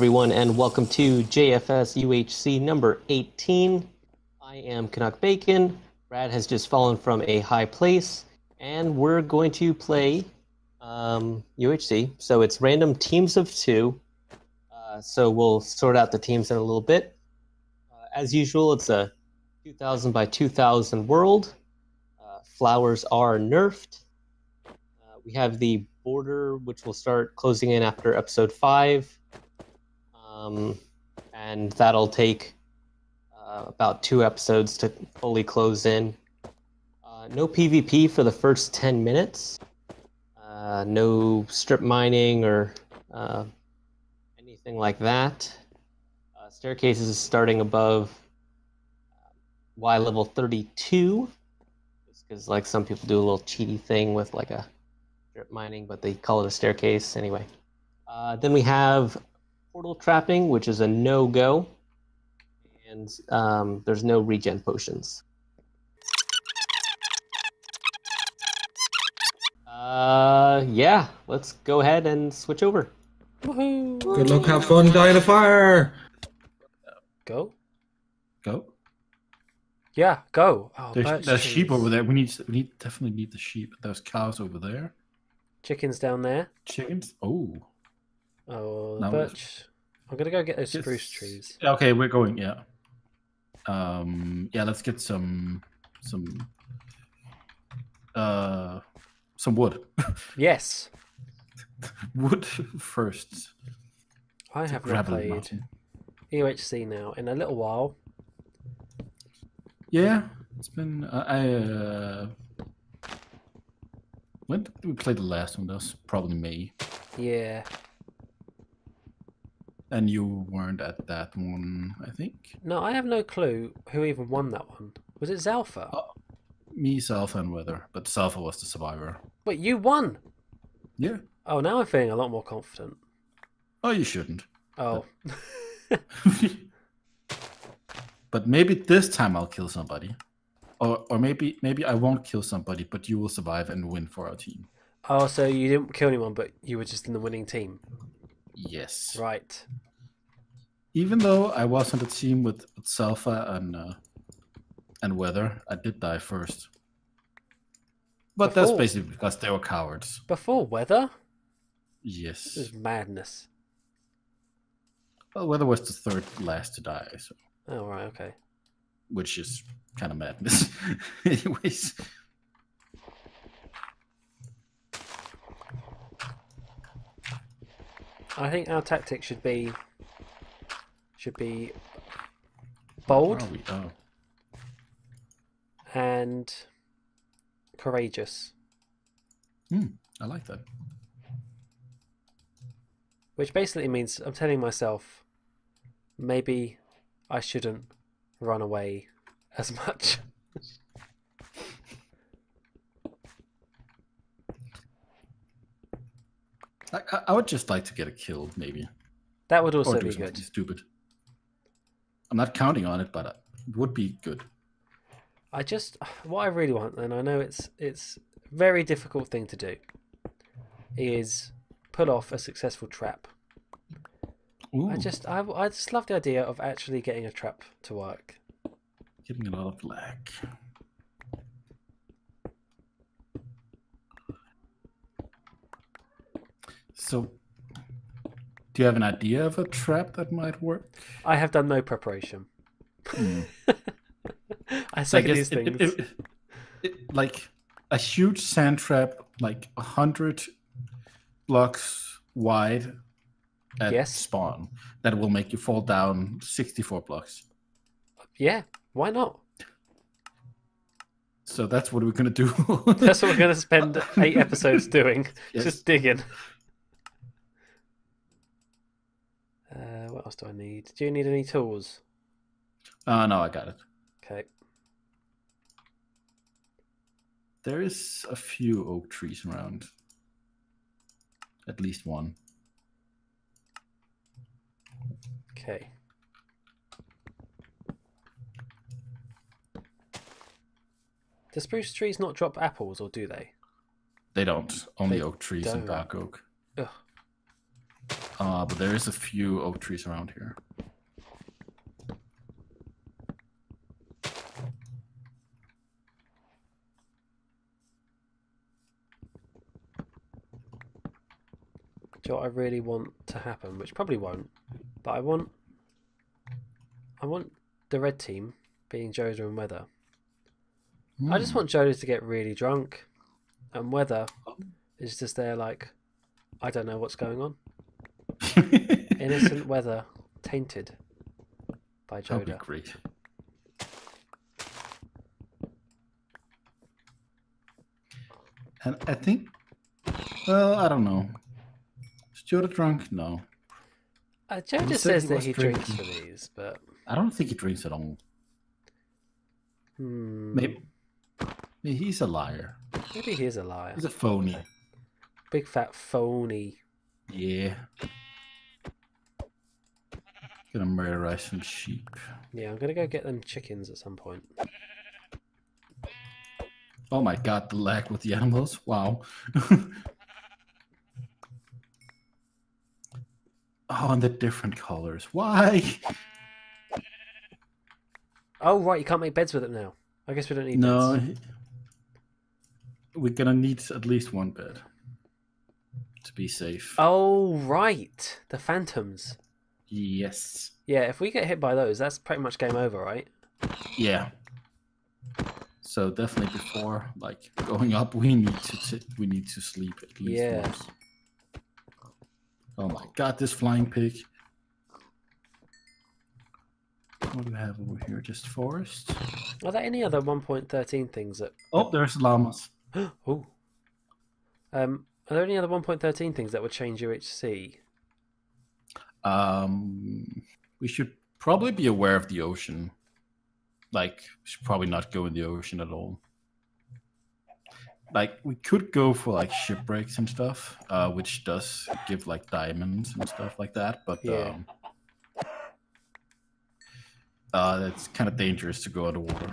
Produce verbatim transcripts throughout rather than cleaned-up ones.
everyone, and welcome to J F S U H C number eighteen. I am Canuck Bacon. Brad has just fallen from a high place, and we're going to play um, U H C. So it's random teams of two. Uh, so we'll sort out the teams in a little bit. Uh, as usual, it's a two thousand by two thousand world. Uh, flowers are nerfed. Uh, we have the border, which will start closing in after episode five. Um, and that'll take uh, about two episodes to fully close in. Uh, no PvP for the first ten minutes. Uh, no strip mining or uh, anything like that. Uh, staircases is starting above uh, Y level thirty-two. Just because, like, some people do a little cheaty thing with like a strip mining, but they call it a staircase anyway. Uh, then we have portal trapping, which is a no-go, and um, there's no regen potions. Uh, yeah, let's go ahead and switch over. Woohoo! Good luck, have fun, die in a fire! Go? Go? Yeah, go! Oh, there's there's sheep over there. We need, we need, definitely need the sheep. There's cows over there. Chickens down there. Chickens? Oh. Oh, the no, birch. I'm gonna go get those spruce trees. Okay, we're going. Yeah. Um. Yeah. Let's get some, some, uh, some wood. Yes. Wood first. I have not played U H C now in a little while. Yeah, it's been. Uh, I. Uh, when did we play the last one? That was probably May. Yeah. And you weren't at that one, I think. No, I have no clue who even won that one. Was it Zalfa? Uh, me, Zalfa, and Weather, but Zalfa was the survivor. Wait, you won? Yeah. Oh, now I'm feeling a lot more confident. Oh, you shouldn't. Oh. But, but maybe this time I'll kill somebody, or or maybe maybe I won't kill somebody, but you will survive and win for our team. Oh, so you didn't kill anyone, but you were just in the winning team. Yes. Right. Even though I was on the team with, with Zalfa and uh, and Weather, I did die first. But before, that's basically because they were cowards. Before Weather? Yes. This is madness. Well, Weather was the third last to die. So. Oh, right, okay. Which is kind of madness. Anyways. I think our tactic should be should be bold oh. and courageous. Mm, I like that. Which basically means I'm telling myself maybe I shouldn't run away as much. I, I would just like to get a kill, maybe. That would also or do be good. Stupid. I'm not counting on it, but it would be good. I just, what I really want, and I know it's it's a very difficult thing to do, is put off a successful trap. Ooh. I just, I, I just love the idea of actually getting a trap to work. Getting a lot of black. So, do you have an idea of a trap that might work? I have done no preparation. Mm. I say these things. It, it, it, like, a huge sand trap, like one hundred blocks wide at yes. spawn, that will make you fall down sixty-four blocks. Yeah, why not? So that's what we're going to do. That's what we're going to spend eight episodes doing, yes. just digging. Uh, what else do I need? Do you need any tools? Uh, no, I got it. Okay. There is a few oak trees around. At least one. Okay. Do spruce trees not drop apples, or do they? They don't. Only they oak trees don't. And bark oak. Ugh. Uh, but there is a few oak trees around here. Do you know what I really want to happen, which probably won't, but I want I want the red team, being Joda and Weather. Mm. I just want Joda to get really drunk, and Weather is just there like, I don't know what's going on. Innocent Weather, tainted by Joda. That'd be great. And I think, well, I don't know. Is Joda drunk? No. Uh, Joda says that he drinking. drinks for these, but I don't think he drinks at all. Hmm. Maybe. Maybe he's a liar. Maybe he's a liar. He's a phony. Okay. Big fat phony. Yeah. Gonna murderize some sheep. Yeah, I'm gonna go get them chickens at some point. Oh my god, the lag with the animals. Wow. Oh, and the different colors. Why? Oh, right, you can't make beds with it now. I guess we don't need no, beds. No, we're gonna need at least one bed to be safe. Oh, right. The phantoms. Yes. Yeah, if we get hit by those, that's pretty much game over, right? Yeah. So definitely before like going up, we need to we need to sleep at least yeah. once. Oh my god, this flying pig. What do we have over here? Just forest. Are there any other one point thirteen things that? Oh, there's llamas. Oh. Um, are there any other one point thirteen things that would change U H C? Um, we should probably be aware of the ocean. Like, we should probably not go in the ocean at all. Like, we could go for like shipwrecks and stuff, uh, which does give like diamonds and stuff like that. But yeah. um, uh, it's kind of dangerous to go underwater.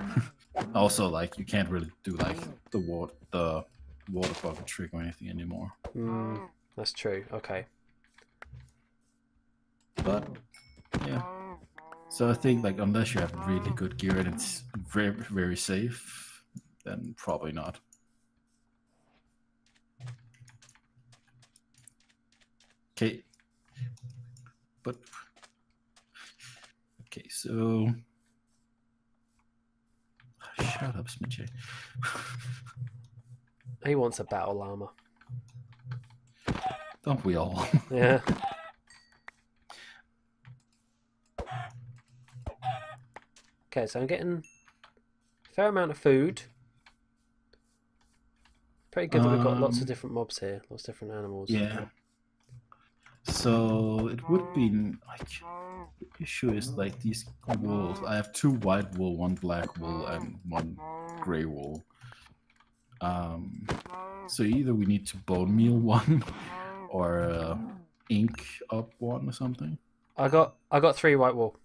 Also, like, you can't really do like the water, the water bucket trick or anything anymore. Mm, that's true. Okay. But yeah, so I think like unless you have really good gear and it's very very safe, then probably not. Okay, but okay, so shut up, Smichai. He wants a battle llama. Don't we all? Yeah. Okay, so I'm getting a fair amount of food. Pretty good that we've got um, lots of different mobs here, lots of different animals. Yeah. So it would be like the issue is like these wolves. I have two white wool, one black wool, and one grey wool. Um, so either we need to bone meal one or uh, ink up one or something. I got I got three white wool.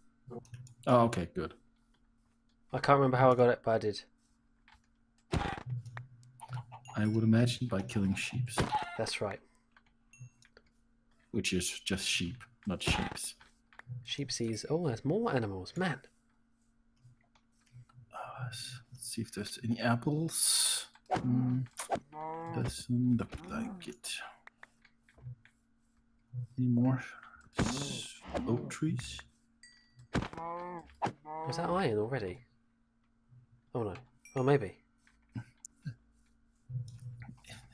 Oh, okay, good. I can't remember how I got it, but I did. I would imagine by killing sheep. That's right. Which is just sheep, not sheeps. Sheepsies. Oh, there's more animals, man. Uh, let's see if there's any apples. Mm, doesn't look like it. Any more oak trees? Is that iron already? Oh no. Well, maybe.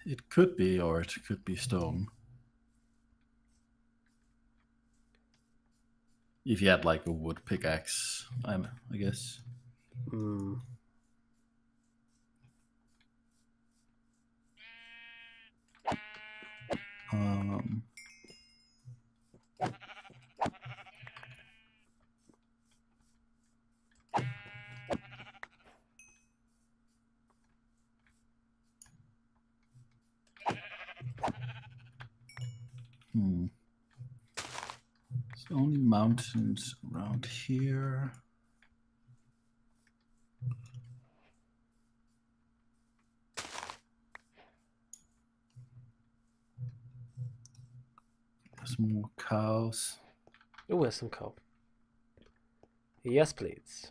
It could be, or it could be stone. If you had like a wood pickaxe, I'm, I guess. Hmm. Um. Hmm. It's only mountains around here. There's some more cows. Oh, there's some cow. Yes, please.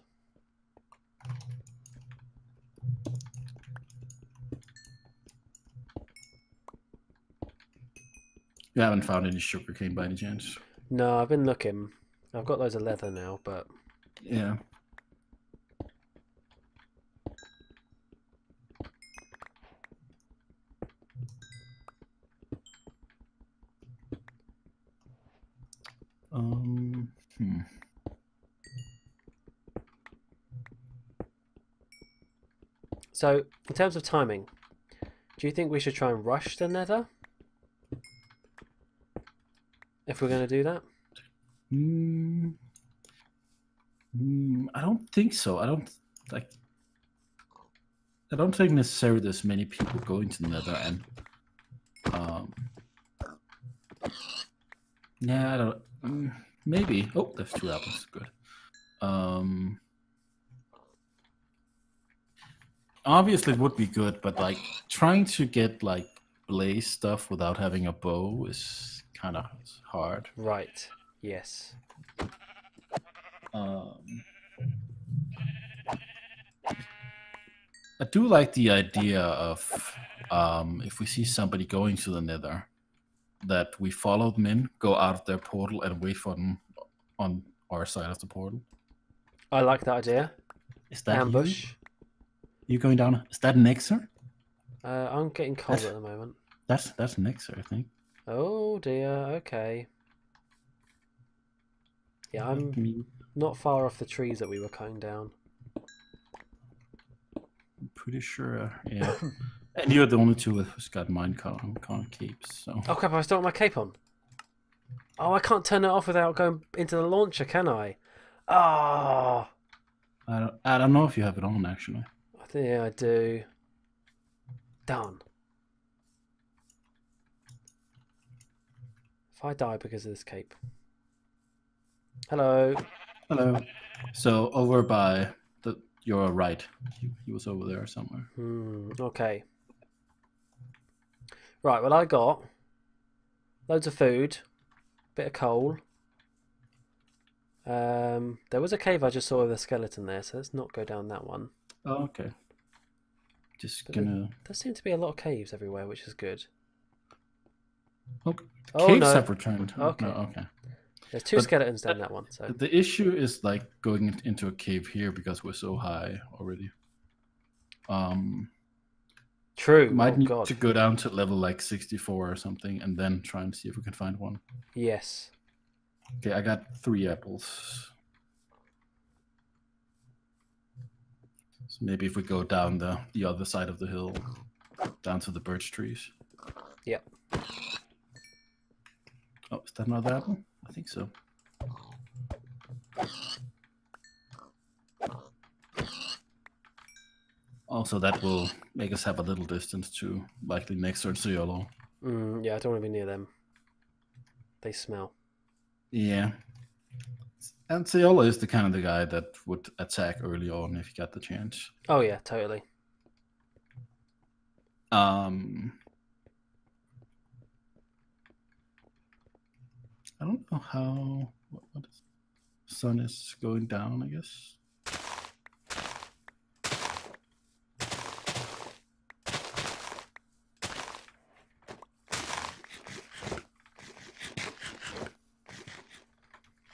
You haven't found any sugarcane by any chance? No, I've been looking. I've got loads of leather now, but... yeah. Um, hmm. So, in terms of timing, do you think we should try and rush the nether? If we're going to do that? Mm, mm, I don't think so. I don't like. I don't think necessarily there's many people going to the nether, and um, yeah, I don't. Mm, maybe. Oh, there's two apples. Good. Um, obviously, it would be good, but like trying to get like blaze stuff without having a bow is kind of hard. Right. Yes. Um, I do like the idea of um, if we see somebody going to the nether, that we follow them in, go out of their portal, and wait for them on our side of the portal. I like that idea. Is that ambush? You? You going down? Is that an Xer? Uh, I'm getting cold that's, at the moment. That's that's an Xer, I think. Oh dear, okay. Yeah, I'm not far off the trees that we were cutting down. I'm pretty sure, yeah. And you're the only two who's got mine con, con capes, so... Oh crap, I still have my cape on! Oh, I can't turn it off without going into the launcher, can I? Ah! Oh. I don't, I don't know if you have it on, actually. I think yeah, I do. Done. If I die because of this cape. Hello. Hello. So over by the your right. He, he was over there somewhere. Hmm. Okay. Right. Well, I got loads of food, bit of coal. Um, there was a cave I just saw with a skeleton there, so let's not go down that one. Oh, okay. Just but gonna. There, there seem to be a lot of caves everywhere, which is good. Okay. Oh, caves no. have returned. Okay. No, okay. There's two but skeletons down that, that one. So. The issue is like going into a cave here because we're so high already. Um, True. Might oh, need God. to go down to level like sixty-four or something and then try and see if we can find one. Yes. Okay, I got three apples. So maybe if we go down the, the other side of the hill, down to the birch trees. Yep. Oh, is that another apple? I think so. Also, that will make us have a little distance to likely next turn to yellow. Mm, yeah, I don't want to be near them. They smell. Yeah. And Sayolo is the kind of the guy that would attack early on if he got the chance. Oh yeah, totally. Um... I don't know how what, what is sun is going down, I guess.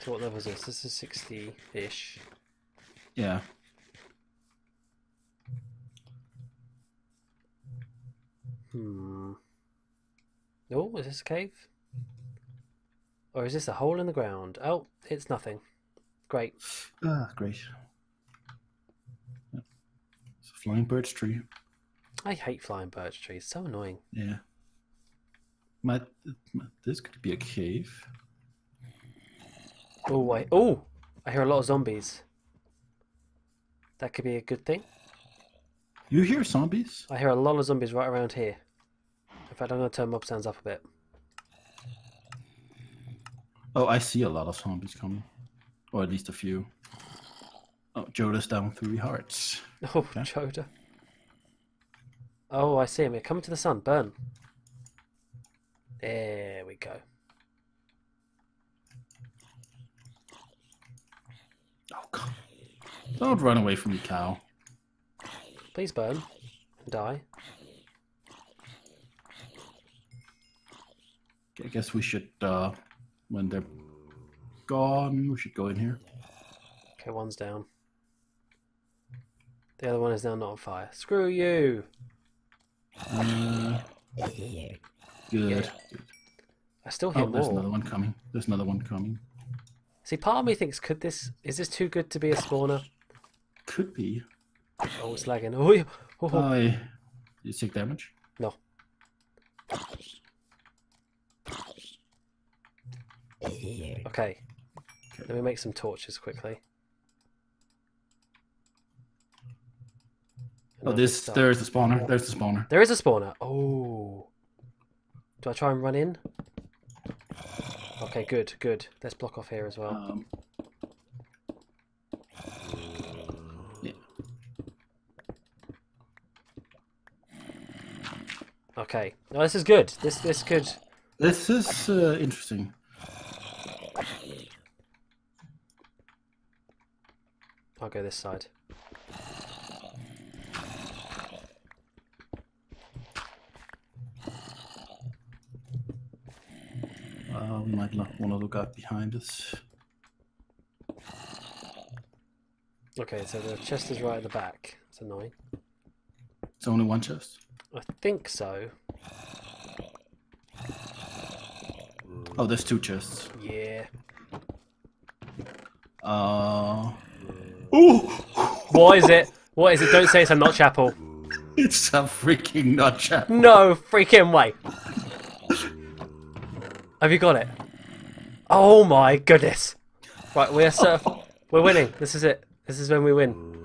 So what level is this? This is sixty-ish. Yeah. Hmm. Oh, is this a cave? Or is this a hole in the ground? Oh, it's nothing. Great. Ah, great. It's a flying birch tree. I hate flying birch trees. So annoying. Yeah. My, my this could be a cave. Oh, I oh, I hear a lot of zombies. That could be a good thing. You hear zombies? I hear a lot of zombies right around here. In fact, I'm gonna turn mob sounds up a bit. Oh, I see a lot of zombies coming. Or at least a few. Oh, Joda's down three hearts. Oh, okay. Joda. Oh, I see him. We're coming to the sun. Burn. There we go. Don't run away from me, cow. Please burn and die. I guess we should, uh, when they're gone, we should go in here. Okay, one's down. The other one is now not on fire. Screw you! Uh, good. Yeah. I still hear oh, more. There's another one coming. There's another one coming. See, part of me thinks, could this... Is this too good to be a spawner? Could be. Oh, it's lagging. Oh, yeah. Oh, oh. Uh, did you take damage? No. Okay. Okay. Let me make some torches quickly. And oh, this... There's the spawner. There's the spawner. There is a spawner. Oh. Do I try and run in? Okay, good, good. Let's block off here as well. Um, yeah. Okay. No, this is good. This this could. This is uh, interesting. I'll go this side. We might knock one other guy behind us. Okay, so the chest is right at the back. It's annoying. It's only one chest? I think so. Oh, there's two chests. Yeah. Uh... Ooh! What is it? What is it? Don't say it's a Notch Apple. It's a freaking Notch Apple. No freaking way. Have you got it? Oh my goodness! Right, we're surf. We're winning. This is it. This is when we win.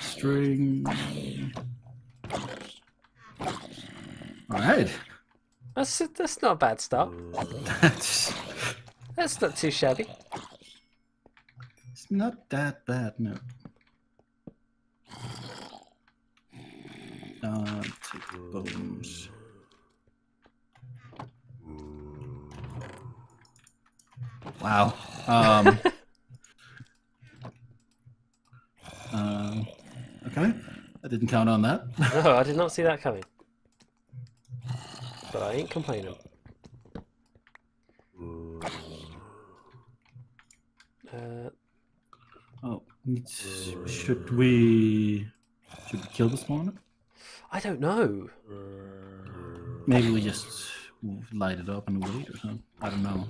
String. All right. That's that's not a bad start. That's that's not too shabby. It's not that bad, no. Uh, take bones. Wow. Um, uh, okay. I didn't count on that. No, I did not see that coming. But I ain't complaining. Uh, oh, should we... Should we kill the spawner? I don't know. Maybe we just light it up and wait or something. I don't know.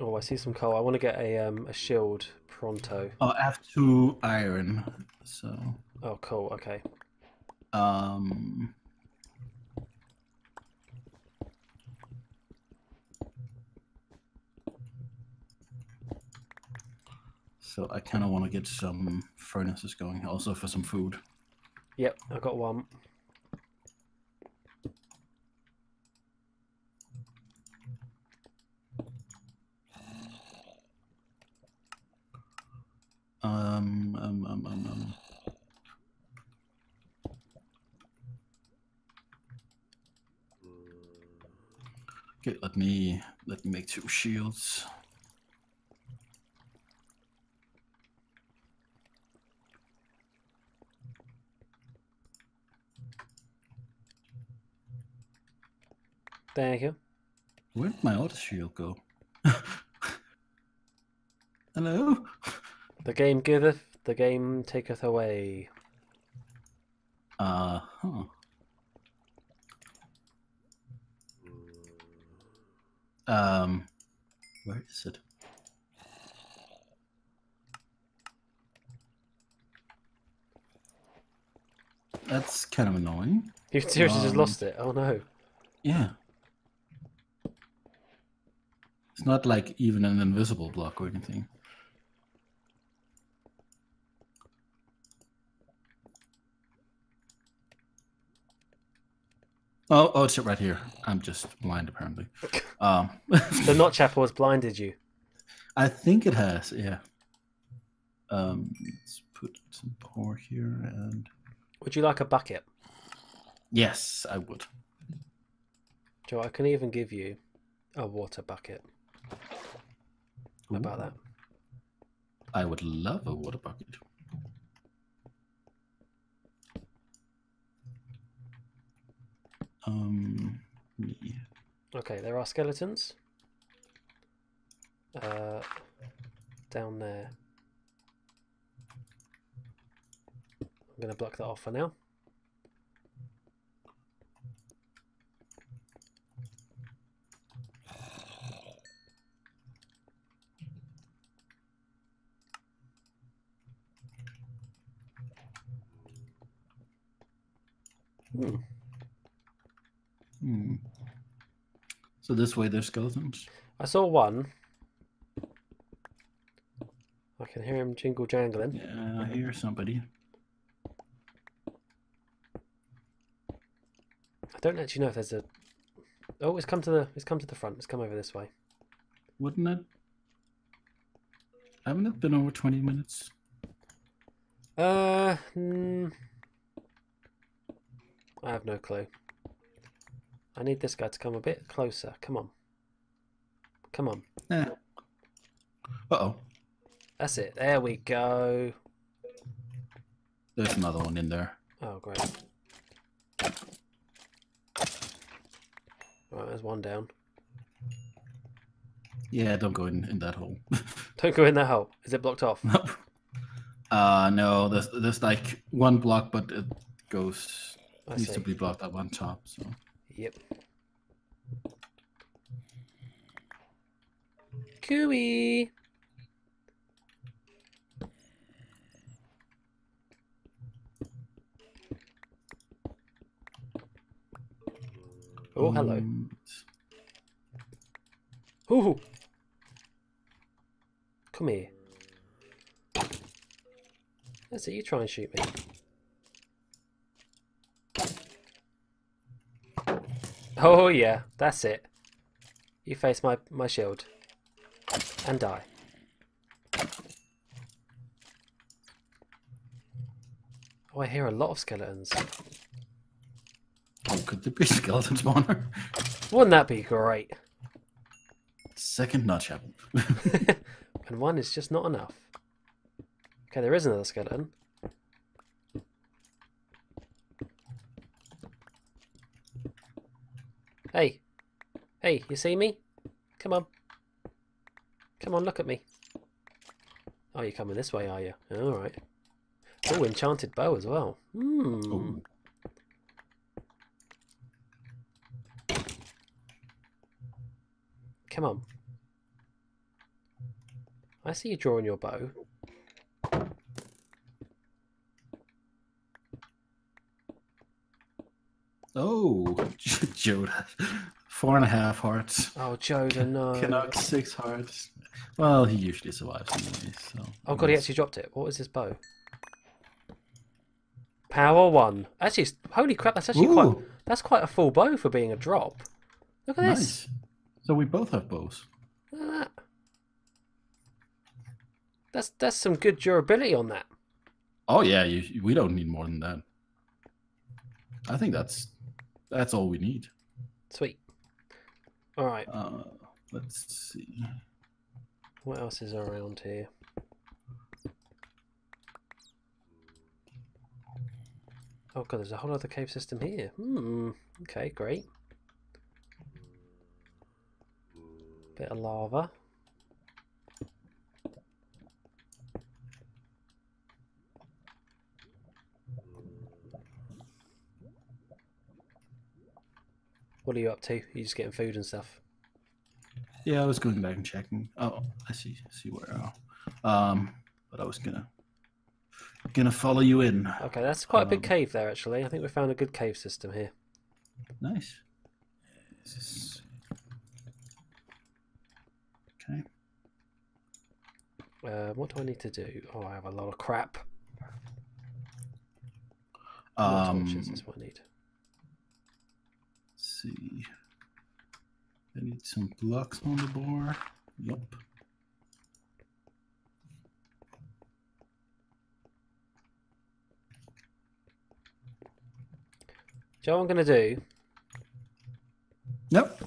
Oh, I see some coal. I want to get a um a shield pronto. Oh, I have two iron. So. Oh, cool. Okay. Um. So I kind of want to get some furnaces going, also for some food. Yep, I got one. Um, um, um, um, um. Okay, let me let me make two shields. Thank you. Where did my auto shield go? Hello? The game giveth, the game taketh away. Uh huh. Um, where is it? That's kind of annoying. You've seriously um, just lost it. Oh no. Yeah. It's not like even an invisible block or anything. Oh, oh, it's right here. I'm just blind, apparently. Um, the Notch Apple has blinded you. I think it has, yeah. Um, let's put some pour here and... Would you like a bucket? Yes, I would. Joe, I can even give you a water bucket. How about that? I would love a water bucket. Um. Yeah. Okay, there are skeletons. Uh, down there. I'm going to block that off for now. Hmm. Hmm. So this way there's skeletons? I saw one. I can hear him jingle jangling. Yeah, I hear somebody. I don't actually know if there's a... Oh, it's come to the it's come to the front. It's come over this way. Wouldn't it? Haven't it been over twenty minutes? Uh, mm, I have no clue. I need this guy to come a bit closer. Come on. Come on. Eh. Uh-oh. That's it. There we go. There's another one in there. Oh, great. Right, there's one down. Yeah, don't go in, in that hole. Don't go in that hole. Is it blocked off? No. Uh, no, there's, there's like one block, but it goes... I needs see. to be blocked at one top, so... Yep. Cooey! Oh, hello. Ooh. Come here. That's it, you try and shoot me. Oh yeah, that's it. You face my, my shield. And die. Oh, I hear a lot of skeletons. Oh, could there be a skeleton spawner? Wouldn't that be great? Second Notch Apple. And one is just not enough. Okay, there is another skeleton. Hey, hey, you see me? Come on. Come on, look at me. Oh, you're coming this way, are you? Alright. Oh, enchanted bow as well. Hmm. Come on. I see you drawing your bow. Oh, Joda, four and a half hearts. Oh, Joda, no. Canuck, six hearts. Well, he usually survives anyway, so... Oh, God, he actually dropped it. What was his bow? Power one. Actually, holy crap, that's actually Ooh. quite... That's quite a full bow for being a drop. Look at nice. this. So we both have bows. Look at that. That's, that's some good durability on that. Oh, yeah, you, we don't need more than that. I think that's... That's all we need. Sweet. All right. Uh, let's see. What else is around here? Oh, God, there's a whole other cave system here. Hmm. Okay, great. Bit of lava. What are you up to? You're just getting food and stuff. Yeah, I was going back and checking. Oh, I see. See where. Um, but I was gonna gonna follow you in. Okay, that's quite um, a big cave there, actually. I think we found a good cave system here. Nice. This is... Okay. Uh, what do I need to do? Oh, I have a lot of crap. More um, torches is what I need. See, I need some blocks on the bar. Yep. you know what I'm going to do? Nope.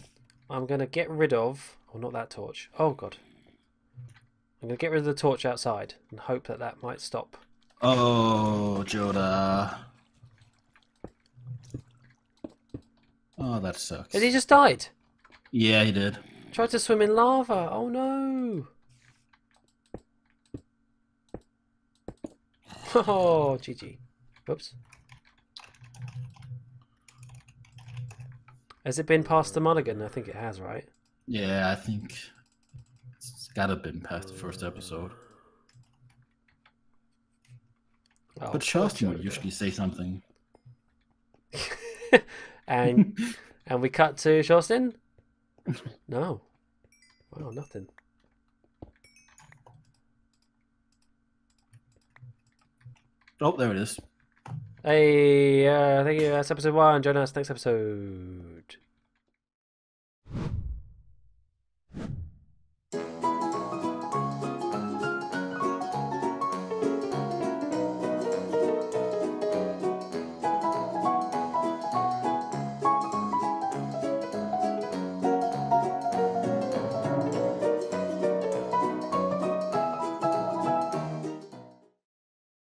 I'm going to get rid of... Oh, not that torch. Oh, God. I'm going to get rid of the torch outside and hope that that might stop. Oh, Joda. Oh, that sucks. And he just died. Yeah, he did. Tried to swim in lava. Oh, no. Oh, G G. Whoops. Has it been past the mulligan? I think it has, right? Yeah, I think it's gotta been past the first episode. Oh, but Justin would usually say something. and and we cut to Justin? No. Wow, nothing. Oh, there it is. Hey, uh, thank you. That's episode one. Join us next episode.